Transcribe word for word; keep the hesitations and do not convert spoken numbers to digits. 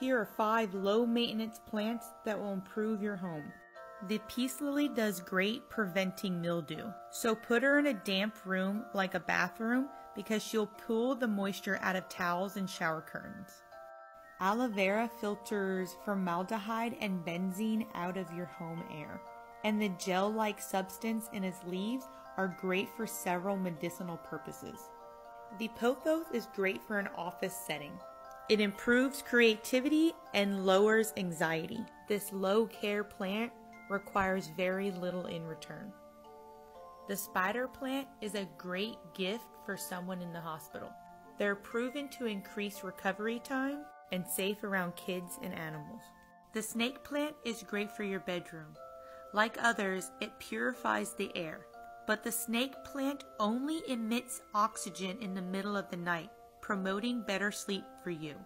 Here are five low-maintenance plants that will improve your home. The peace lily does great preventing mildew, so put her in a damp room like a bathroom because she'll pull the moisture out of towels and shower curtains. Aloe vera filters formaldehyde and benzene out of your home air, and the gel-like substance in its leaves are great for several medicinal purposes. The poke oak is great for an office setting. It improves creativity and lowers anxiety. This low-care plant requires very little in return. The spider plant is a great gift for someone in the hospital. They're proven to increase recovery time and safe around kids and animals. The snake plant is great for your bedroom. Like others, it purifies the air, but the snake plant only emits oxygen in the middle of the night, promoting better sleep for you.